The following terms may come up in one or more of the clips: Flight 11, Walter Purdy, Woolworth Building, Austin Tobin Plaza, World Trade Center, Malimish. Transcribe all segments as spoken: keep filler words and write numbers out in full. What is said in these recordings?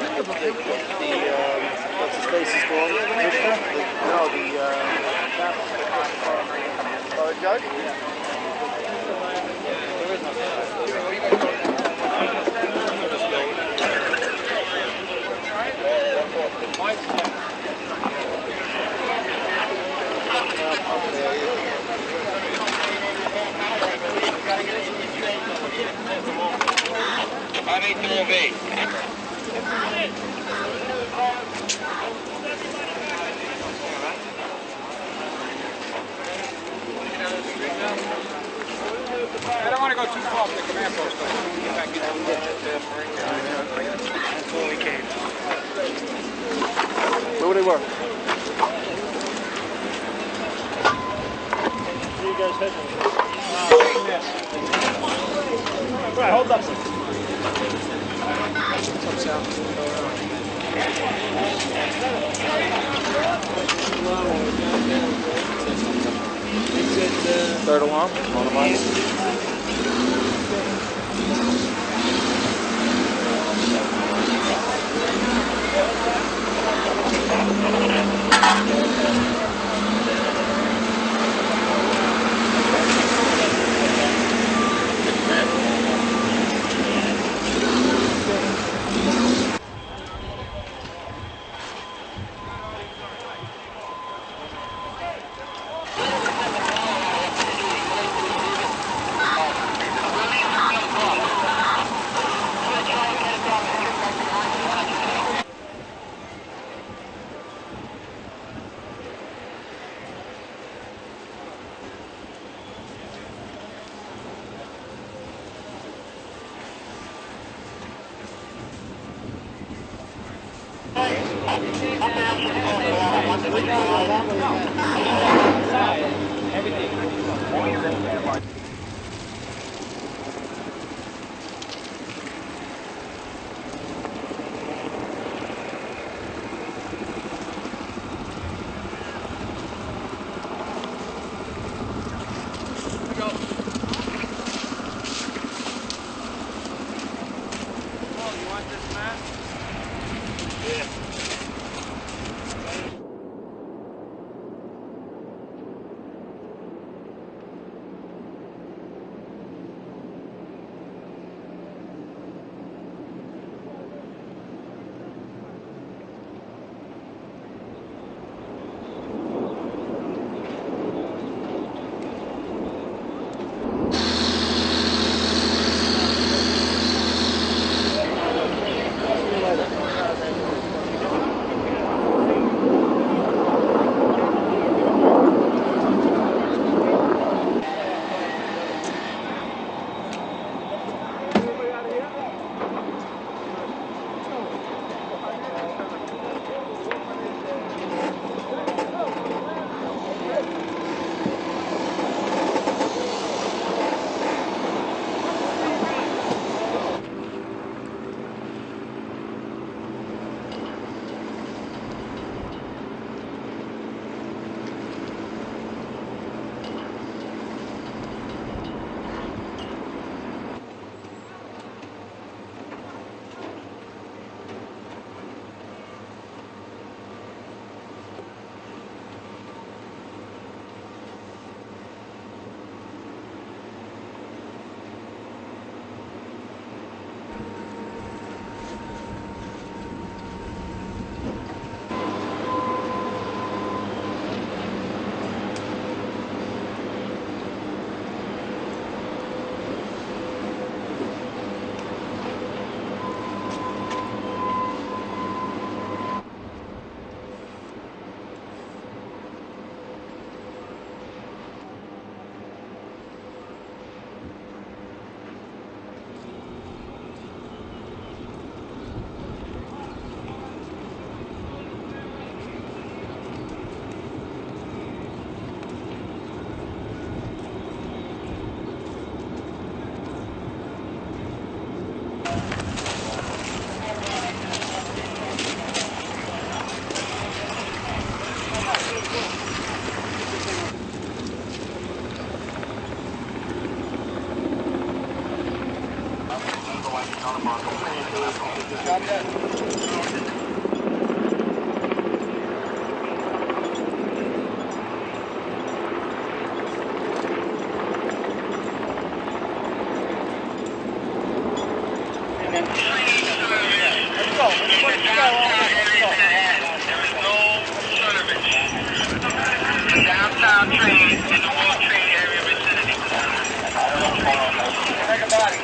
The, um, what's the spaces for? Mister? No, the, uh, oh, the judge? I need to move in. I don't want to go too far from the command post. If I can get that that's where we came. Where would it work? Where you guys heading? Uh, right, hold up. What's up, Sal? Third alarm, motorbike. Downtown train in the World Trade Area vicinity. Take a body.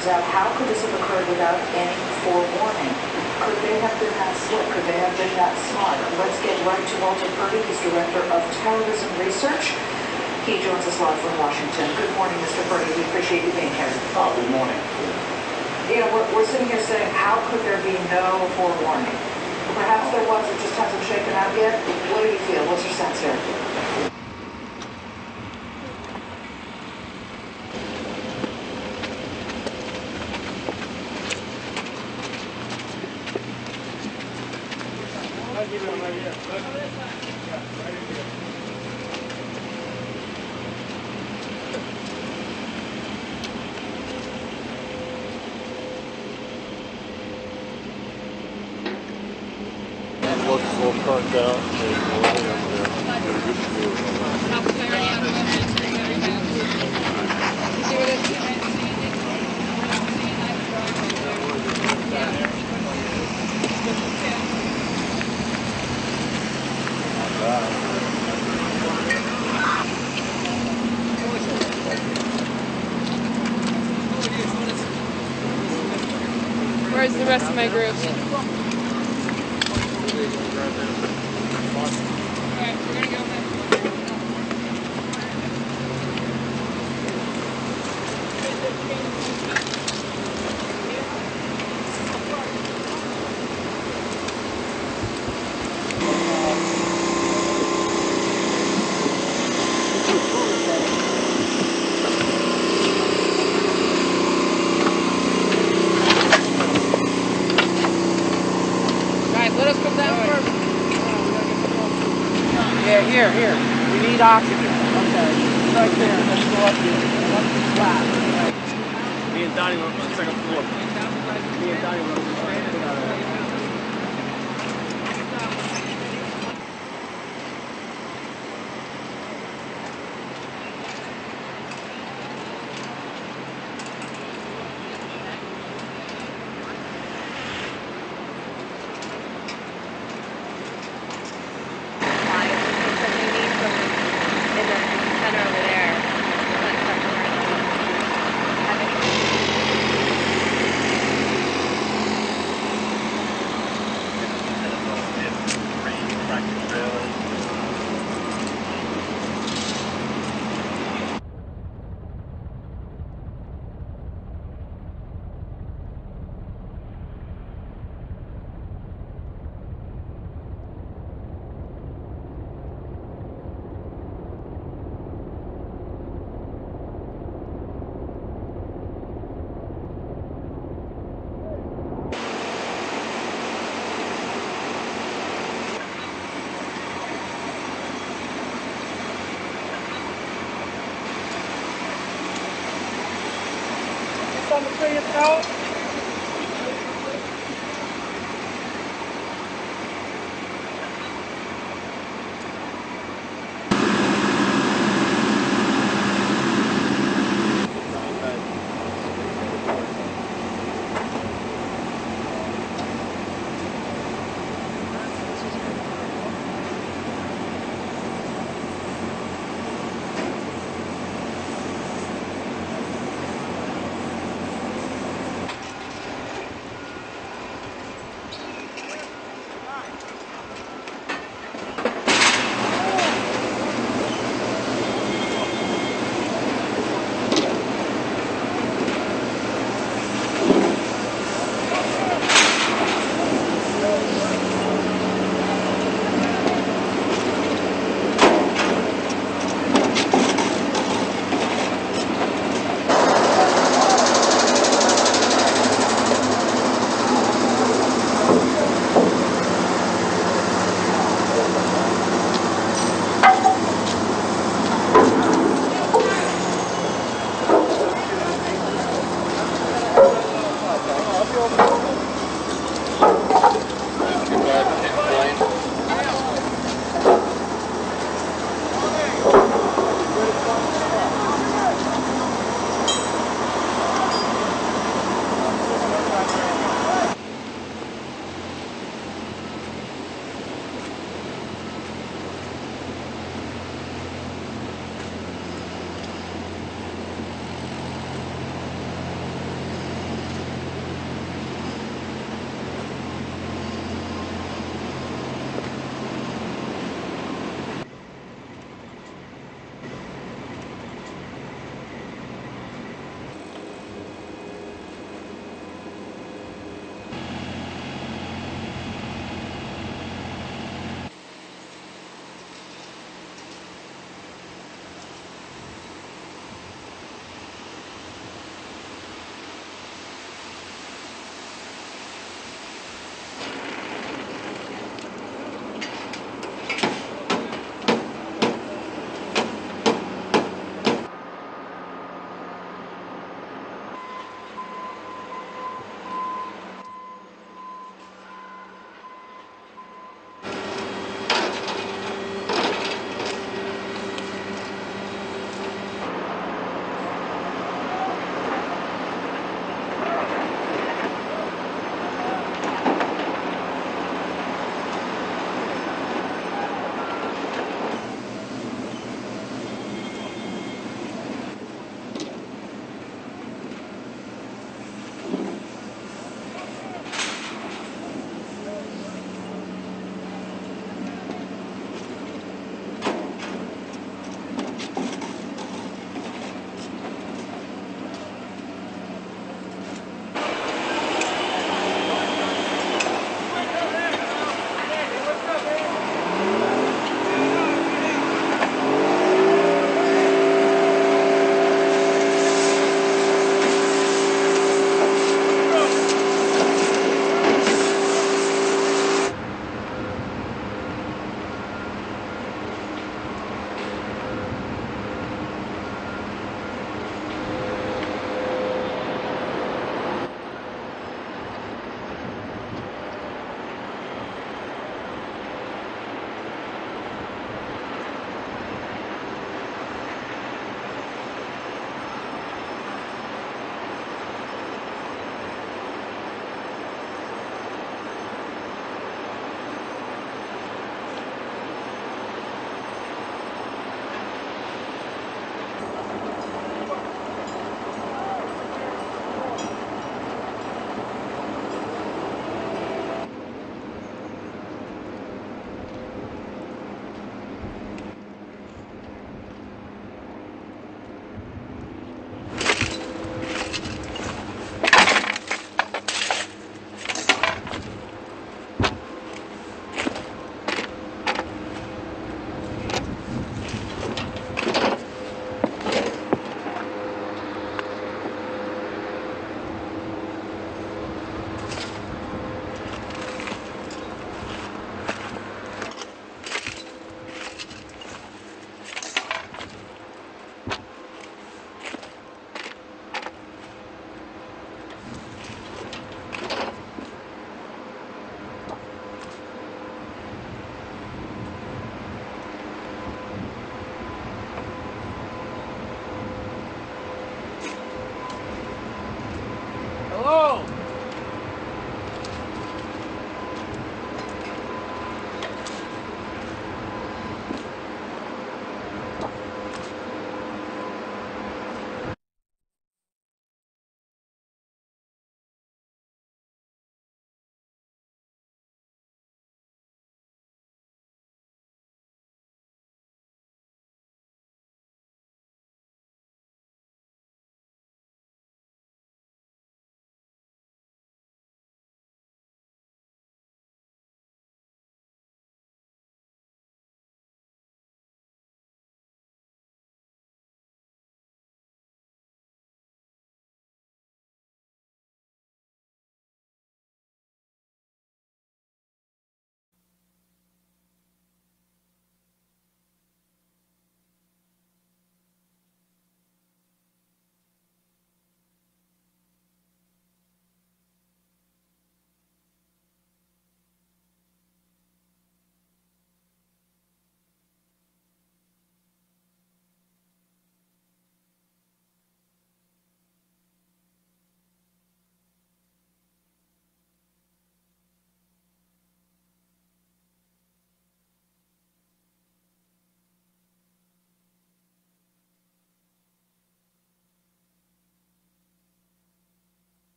comes out, how could this have occurred without any forewarning? Could they have been that slick? Could they have been that smart? Let's get right to Walter Purdy. He's Director of Terrorism Research. He joins us live from Washington. Good morning, Mister Purdy. We appreciate you being here. Oh, good morning. You know, we're, we're sitting here saying, how could there be no forewarning? Perhaps there was, it just hasn't shaken out yet. What do you feel? What's your sense here? Looks a little burnt out. Where's the rest of my group? Yeah, here, here. We need oxygen. Okay. Right there. Let's go up here. Up the slab. Me and Donnie went on the second floor. Me and Donnie went on the second out.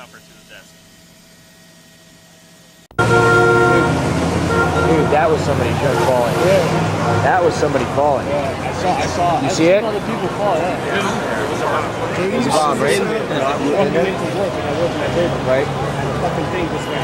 chopper to the desk. Dude, that was somebody falling. Yeah. That was somebody falling. Yeah, I saw. I saw. You I see saw it? Other people fall. Yeah. Yeah. It was a bomb. It was a bomb, right? Right.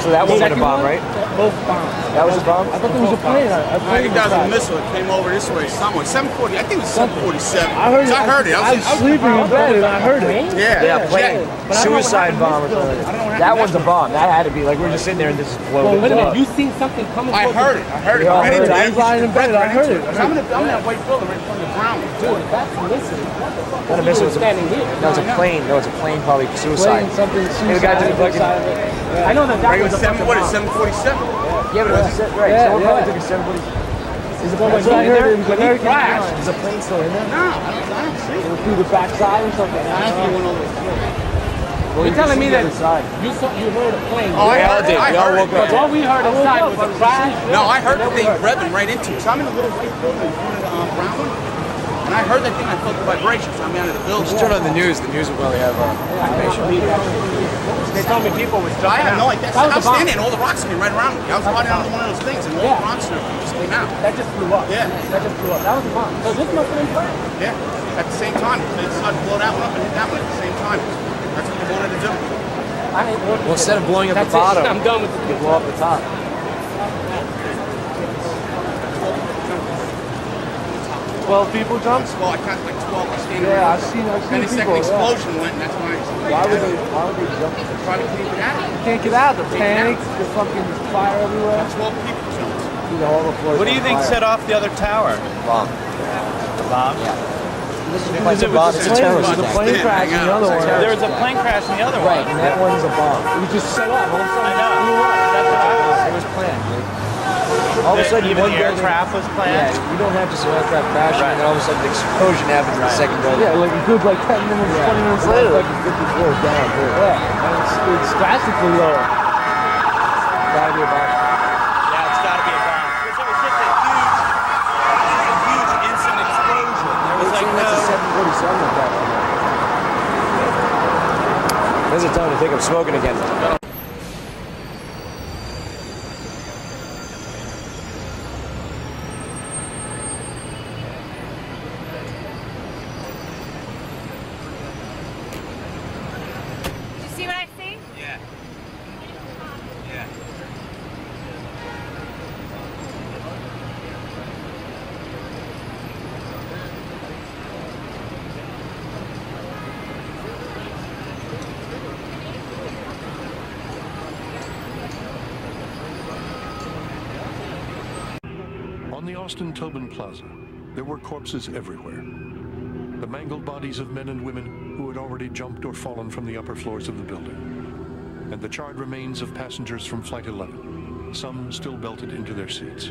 So that was like a bomb, right? Both bombs. That was a bomb? I thought there was a plane. I think that was a missile that came over this way somewhere. seven forty, I think it was seven forty-seven. I heard it. I heard it. I was sleeping in bed and I heard it. Yeah. Yeah, plane. Suicide bomb or something. That was a bomb. That had to be. Like, we were just sitting there and this exploded. Well, wait a minute. You seen something coming? I heard it. I heard it. I was lying in bed. I heard it. I'm in that white building right from the ground. Dude, that's a missile. What the fuck? That missile was standing here. No, it's a plane. No, it's a plane. Probably suicide. The guy did a fucking. Yeah. I know that that right, was, was a seven, what is seven forty-seven? Yeah, but it was a, right. Yeah, someone yeah. probably took a seven forty-seven. Is the plane still in there? When he crashed, is the plane still in there? No, I don't, I don't see it. It through the back side or something. I think it went over the floor. Well, you're, you're telling me that you saw, you heard a plane. Oh, I heard it. I heard it. But all we heard outside was a crash. No, I heard the thing revving right into it. So I'm in a little white building, um, brown one. And I heard that thing, I felt the vibrations, so I'm out of the building. Just turn on the news, the news will probably have uh, information. They told me people was dying. I had no idea. I was standing and all the rocks came right around me. I was riding on one of those things and all yeah. the rocks just came out. That just blew up. Yeah. That just blew up. That was a bomb. So this must have been planned. Yeah. At the same time, they decided to blow that one up and hit that one at the same time. That's what they wanted to do. I mean, well, instead of blowing up the bottom, it. I'm done with it. You blow up the top. twelve people jumped? Well, I counted like twelve. I stand yeah, I've seen, I've seen people. And the second explosion yeah. went, and that's why I exploded. Why would they, why would they jump? They're trying to keep it out. You can't get out. The panic, the fucking fire everywhere. twelve people jumped. You know, all the floors. What do you think fire. set off the other tower? Bomb. Yeah. The bomb? Yeah. This is like a bomb. It's a terrorist attack. There's a plane crash in the other one. There was a plane crash in the other one. Right, and that one's a bomb. It was just set off. All of a sudden, it blew up. That's what I was. It was planned. All of a sudden, even the aircraft was planned. Yeah, you don't have to see aircraft crashing, right. and then all of a sudden the explosion happens right. in the second building. Yeah, like a good like ten minutes, yeah. twenty minutes later, like fifty floors down. Dude. Yeah, and it's, it's drastically lower. It's gotta be a bomb. Yeah, it's gotta be a bomb. It was just a huge, a huge instant explosion. There was like no. seven forty-seven at that one. This is a time to think I'm smoking again. No. On the Austin Tobin Plaza, there were corpses everywhere. The mangled bodies of men and women who had already jumped or fallen from the upper floors of the building, and the charred remains of passengers from Flight eleven, some still belted into their seats.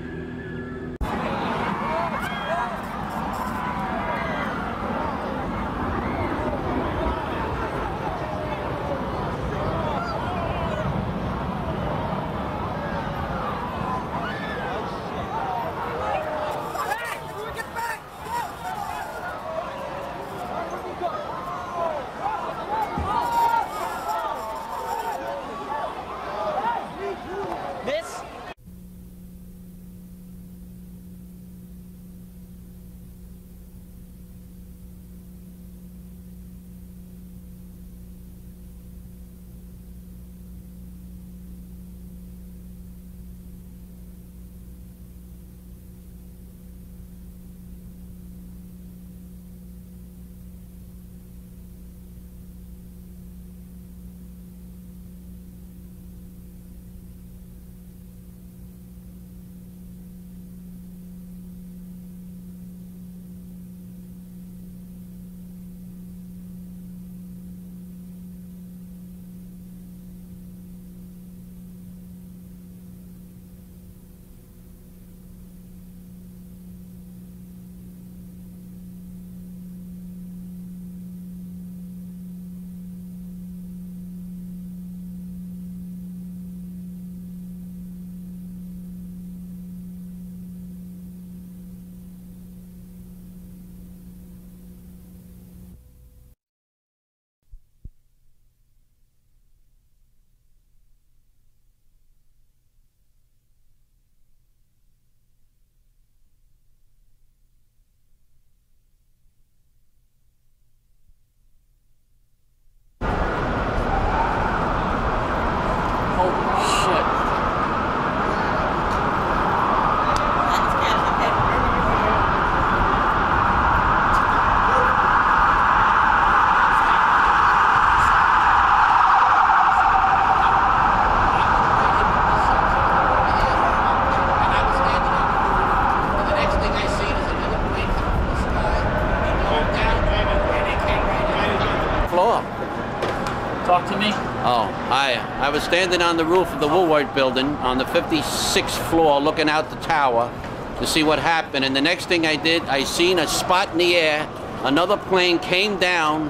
up to me? Oh, I I was standing on the roof of the Woolworth Building on the fifty-sixth floor looking out the tower to see what happened. And the next thing I did, I seen a spot in the air. Another plane came down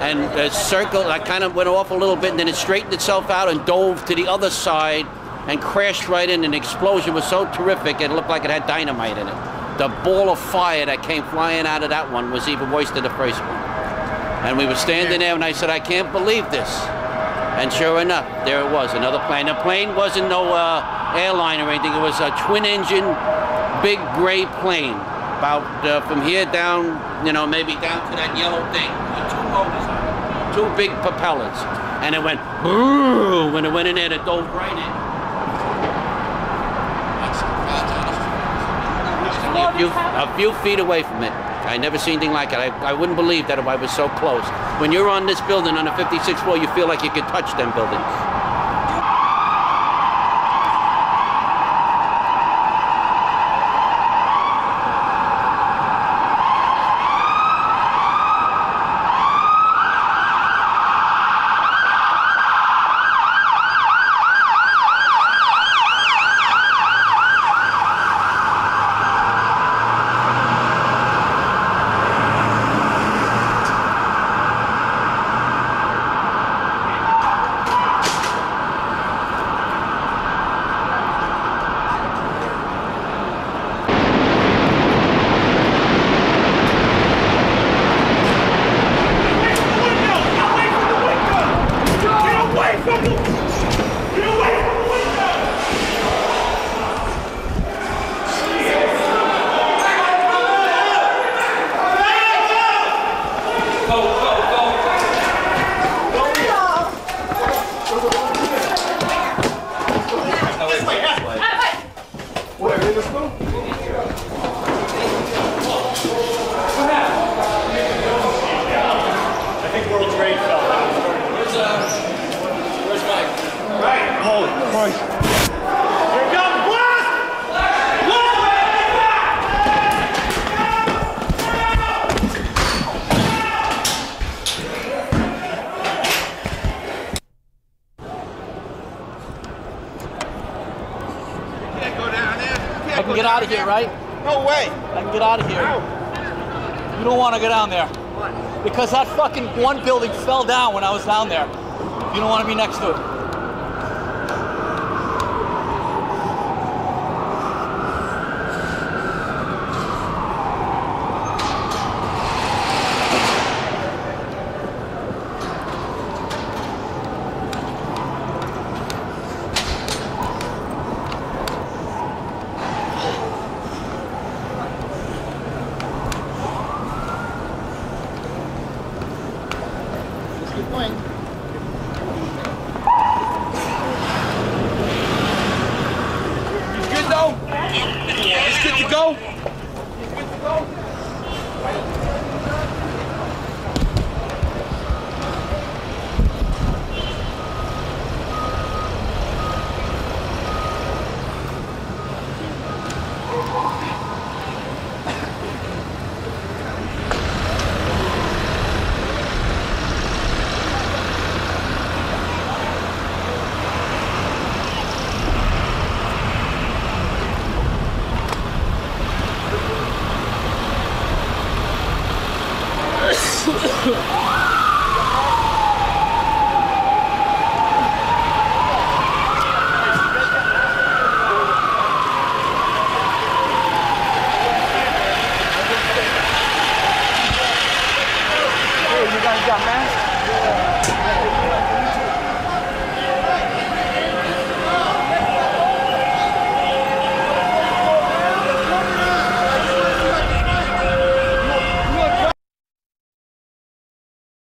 and uh, circled. I kind of went off a little bit, and then it straightened itself out and dove to the other side and crashed right in. An explosion was so terrific, it looked like it had dynamite in it. The ball of fire that came flying out of that one was even worse than the first one. And we were standing there, and I said, I can't believe this. And sure enough, there it was, another plane. The plane wasn't no uh, airline or anything. It was a twin-engine, big gray plane, about uh, from here down, you know, maybe down to that yellow thing, with two motors on it, two big propellers. And it went, brrrr, when it went in there, it dove right in. A few, a few feet away from it. I never seen anything like it. I, I wouldn't believe that if I was so close. When you're on this building on the fifty-sixth floor, you feel like you could touch them buildings. Out of here, right? No way. I can get out of here. Ow. You don't want to go down there. What? Because that fucking one building fell down when I was down there. You don't want to be next to it. You guys got masks? Yeah.